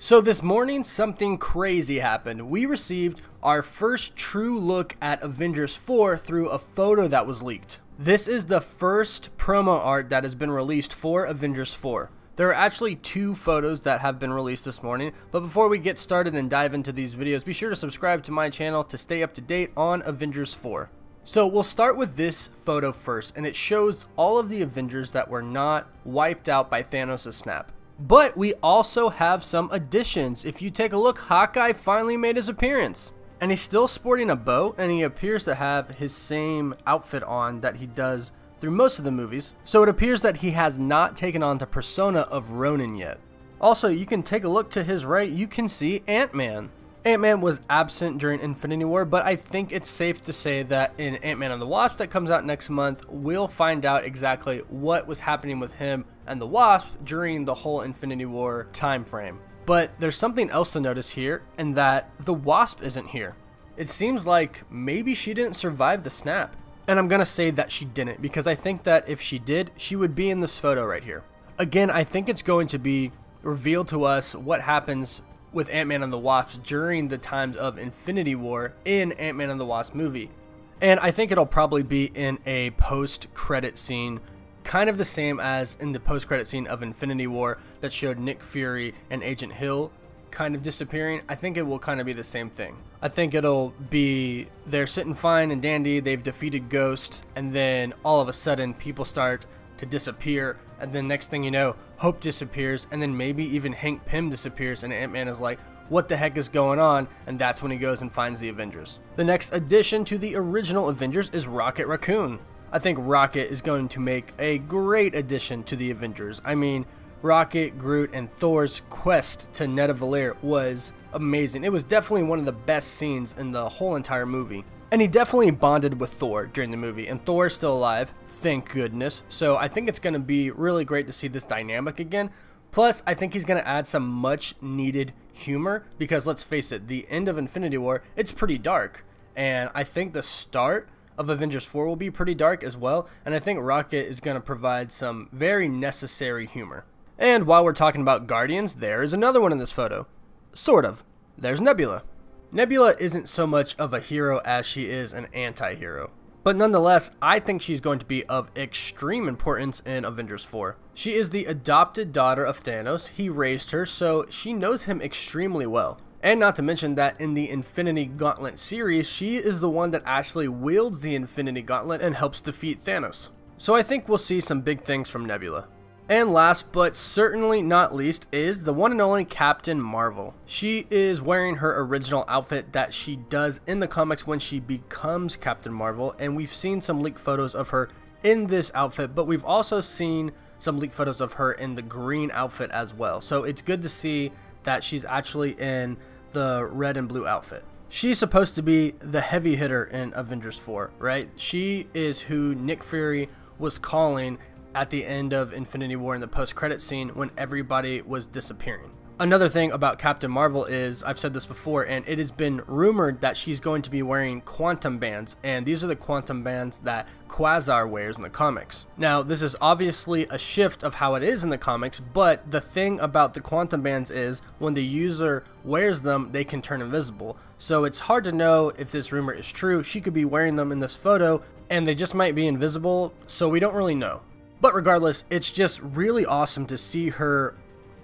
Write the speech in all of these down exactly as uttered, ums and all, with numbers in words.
So this morning, something crazy happened. We received our first true look at Avengers four through a photo that was leaked. This is the first promo art that has been released for Avengers four. There are actually two photos that have been released this morning, but before we get started and dive into these videos, be sure to subscribe to my channel to stay up to date on Avengers four. So we'll start with this photo first, and it shows all of the Avengers that were not wiped out by Thanos' snap. But we also have some additions. If you take a look, Hawkeye finally made his appearance. And he's still sporting a bow, and he appears to have his same outfit on that he does through most of the movies. So it appears that he has not taken on the persona of Ronan yet. Also, you can take a look to his right, you can see Ant-Man. Ant-Man was absent during Infinity War, but I think it's safe to say that in Ant-Man and the Wasp that comes out next month, we'll find out exactly what was happening with him and the Wasp during the whole Infinity War time frame. But there's something else to notice here, and that the Wasp isn't here. It seems like maybe she didn't survive the snap. And I'm gonna say that she didn't, because I think that if she did, she would be in this photo right here. Again, I think it's going to be revealed to us what happens with Ant-Man and the Wasp during the times of Infinity War in Ant-Man and the Wasp movie. And I think it'll probably be in a post-credit scene, kind of the same as in the post-credit scene of Infinity War that showed Nick Fury and Agent Hill kind of disappearing. I think it will kind of be the same thing. I think it'll be they're sitting fine and dandy, they've defeated Ghost, and then all of a sudden people start to disappear, and then next thing you know, Hope disappears, and then maybe even Hank Pym disappears, and Ant-Man is like, what the heck is going on? And that's when he goes and finds the Avengers. The next addition to the original Avengers is Rocket Raccoon. I think Rocket is going to make a great addition to the Avengers. I mean, Rocket, Groot, and Thor's quest to Nidavellir was amazing. It was definitely one of the best scenes in the whole entire movie. And he definitely bonded with Thor during the movie, and Thor is still alive, thank goodness. So I think it's going to be really great to see this dynamic again. Plus, I think he's going to add some much needed humor, because let's face it, the end of Infinity War, it's pretty dark. And I think the start of Avengers four will be pretty dark as well. And I think Rocket is going to provide some very necessary humor. And while we're talking about Guardians, there is another one in this photo. Sort of. There's Nebula. Nebula isn't so much of a hero as she is an anti-hero. But nonetheless, I think she's going to be of extreme importance in Avengers four. She is the adopted daughter of Thanos. He raised her, so she knows him extremely well. And not to mention that in the Infinity Gauntlet series, she is the one that actually wields the Infinity Gauntlet and helps defeat Thanos. So I think we'll see some big things from Nebula. And last but certainly not least is the one and only Captain Marvel. She is wearing her original outfit that she does in the comics when she becomes Captain Marvel, and we've seen some leaked photos of her in this outfit, but we've also seen some leaked photos of her in the green outfit as well. So it's good to see that she's actually in the red and blue outfit. She's supposed to be the heavy hitter in Avengers four, right? She is who Nick Fury was calling at the end of Infinity War in the post-credit scene when everybody was disappearing. Another thing about Captain Marvel is, I've said this before, and it has been rumored that she's going to be wearing quantum bands, and these are the quantum bands that Quasar wears in the comics. Now, this is obviously a shift of how it is in the comics, but the thing about the quantum bands is when the user wears them, they can turn invisible. So it's hard to know if this rumor is true. She could be wearing them in this photo, and they just might be invisible, so we don't really know. But regardless, it's just really awesome to see her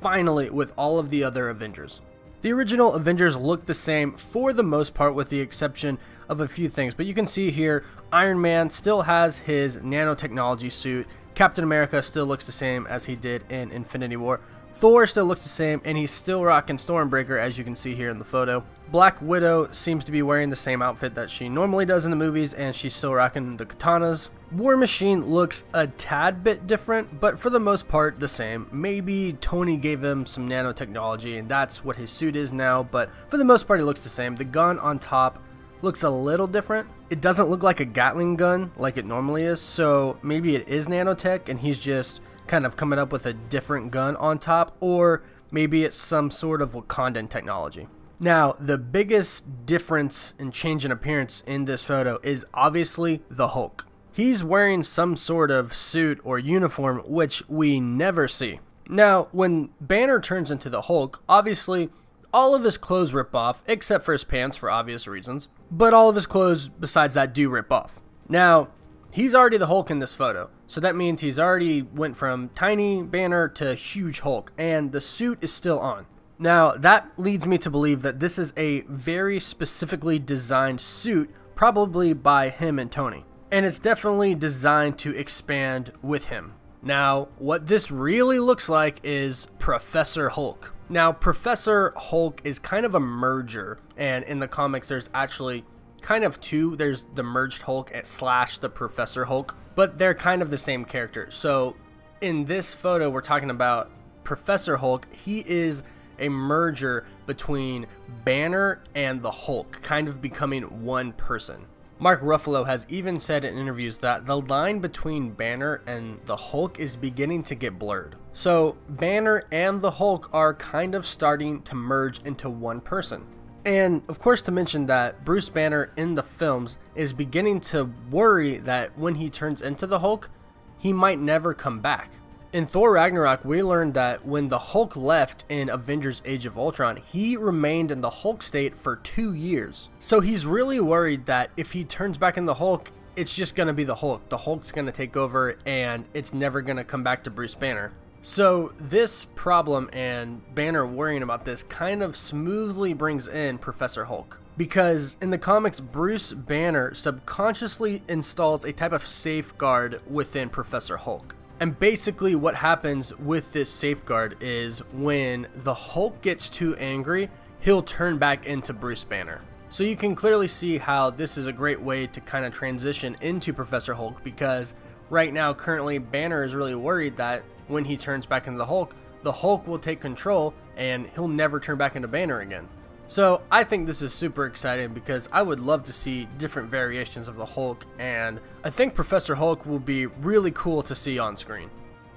finally with all of the other Avengers. The original Avengers looked the same for the most part, with the exception of a few things. But you can see here, Iron Man still has his nanotechnology suit. Captain America still looks the same as he did in Infinity War. Thor still looks the same, and he's still rocking Stormbreaker, as you can see here in the photo. Black Widow seems to be wearing the same outfit that she normally does in the movies, and she's still rocking the katanas. War Machine looks a tad bit different, but for the most part the same. Maybe Tony gave him some nanotechnology and that's what his suit is now, but for the most part it looks the same. The gun on top looks a little different. It doesn't look like a Gatling gun like it normally is, so maybe it is nanotech and he's just kind of coming up with a different gun on top, or maybe it's some sort of Wakandan technology. Now, the biggest difference and change in appearance in this photo is obviously the Hulk. He's wearing some sort of suit or uniform, which we never see. Now, when Banner turns into the Hulk, obviously all of his clothes rip off, except for his pants for obvious reasons, but all of his clothes besides that do rip off. Now, he's already the Hulk in this photo, so that means he's already went from tiny Banner to huge Hulk, and the suit is still on. Now, that leads me to believe that this is a very specifically designed suit, probably by him and Tony, and it's definitely designed to expand with him. Now, what this really looks like is Professor Hulk. Now, Professor Hulk is kind of a merger, and in the comics there's actually kind of two. There's the merged Hulk slash the Professor Hulk, but they're kind of the same character. So in this photo, we're talking about Professor Hulk. He is a merger between Banner and the Hulk, kind of becoming one person. Mark Ruffalo has even said in interviews that the line between Banner and the Hulk is beginning to get blurred. So Banner and the Hulk are kind of starting to merge into one person. And of course, to mention that Bruce Banner in the films is beginning to worry that when he turns into the Hulk, he might never come back. In Thor Ragnarok, we learned that when the Hulk left in Avengers Age of Ultron, he remained in the Hulk state for two years. So he's really worried that if he turns back in the Hulk, it's just going to be the Hulk. The Hulk's going to take over and it's never going to come back to Bruce Banner. So this problem and Banner worrying about this kind of smoothly brings in Professor Hulk. Because in the comics, Bruce Banner subconsciously installs a type of safeguard within Professor Hulk. And basically what happens with this safeguard is when the Hulk gets too angry, he'll turn back into Bruce Banner. So you can clearly see how this is a great way to kind of transition into Professor Hulk, because right now currently Banner is really worried that when he turns back into the Hulk, the Hulk will take control and he'll never turn back into Banner again. So I think this is super exciting because I would love to see different variations of the Hulk, and I think Professor Hulk will be really cool to see on screen.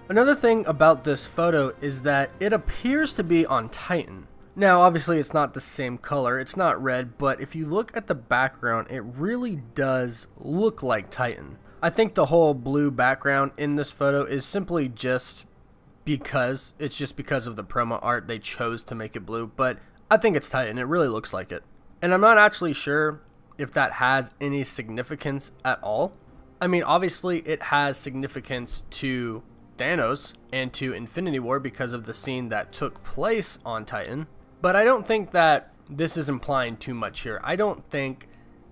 Another thing about this photo is that it appears to be on Titan. Now obviously it's not the same color, it's not red, but if you look at the background it really does look like Titan. I think the whole blue background in this photo is simply just because, it's just because of the promo art they chose to make it blue, but I think it's Titan. It really looks like it. And I'm not actually sure if that has any significance at all. I mean, obviously it has significance to Thanos and to Infinity War because of the scene that took place on Titan. But I don't think that this is implying too much here. I don't think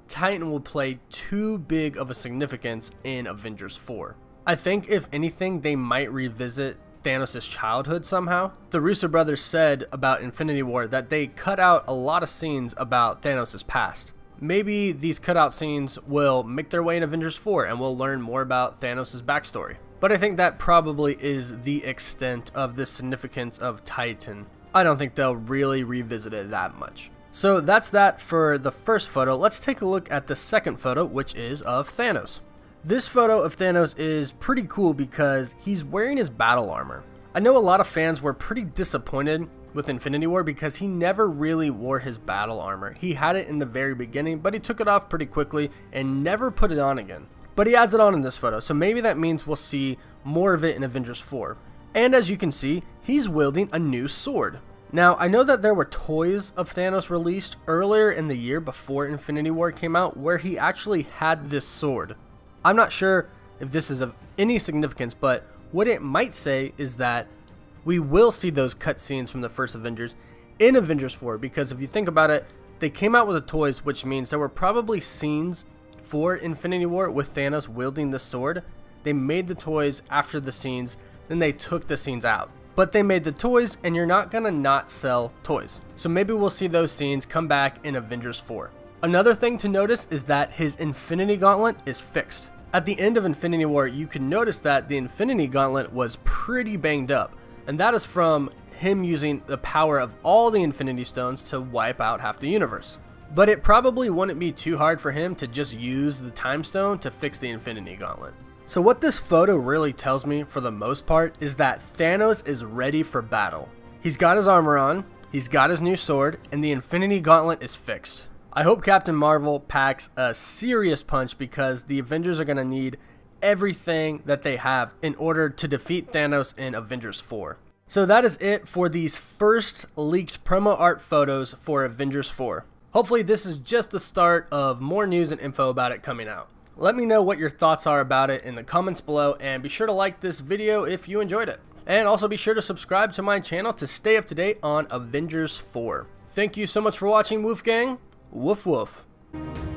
Titan will play too big of a significance in Avengers four. I think if anything, they might revisit Thanos' childhood somehow. The Russo brothers said about Infinity War that they cut out a lot of scenes about Thanos' past. Maybe these cutout scenes will make their way in Avengers four and we'll learn more about Thanos' backstory. But I think that probably is the extent of the significance of Titan. I don't think they'll really revisit it that much. So that's that for the first photo. Let's take a look at the second photo, which is of Thanos. This photo of Thanos is pretty cool because he's wearing his battle armor. I know a lot of fans were pretty disappointed with Infinity War because he never really wore his battle armor. He had it in the very beginning, but he took it off pretty quickly and never put it on again. But he has it on in this photo, so maybe that means we'll see more of it in Avengers four. And as you can see, he's wielding a new sword. Now, I know that there were toys of Thanos released earlier in the year before Infinity War came out where he actually had this sword. I'm not sure if this is of any significance, but what it might say is that we will see those cutscenes from the first Avengers in Avengers four, because if you think about it, they came out with the toys, which means there were probably scenes for Infinity War with Thanos wielding the sword. They made the toys after the scenes, then they took the scenes out. But they made the toys, and you're not gonna not sell toys. So maybe we'll see those scenes come back in Avengers four. Another thing to notice is that his Infinity Gauntlet is fixed. At the end of Infinity War, you can notice that the Infinity Gauntlet was pretty banged up, and that is from him using the power of all the Infinity Stones to wipe out half the universe. But it probably wouldn't be too hard for him to just use the Time Stone to fix the Infinity Gauntlet. So what this photo really tells me for the most part is that Thanos is ready for battle. He's got his armor on, He's got his new sword, and the Infinity Gauntlet is fixed. I hope Captain Marvel packs a serious punch because the Avengers are going to need everything that they have in order to defeat Thanos in Avengers four. So that is it for these first leaked promo art photos for Avengers four. Hopefully this is just the start of more news and info about it coming out. Let me know what your thoughts are about it in the comments below, and be sure to like this video if you enjoyed it. And also be sure to subscribe to my channel to stay up to date on Avengers four. Thank you so much for watching, Wolfgang. Woof woof.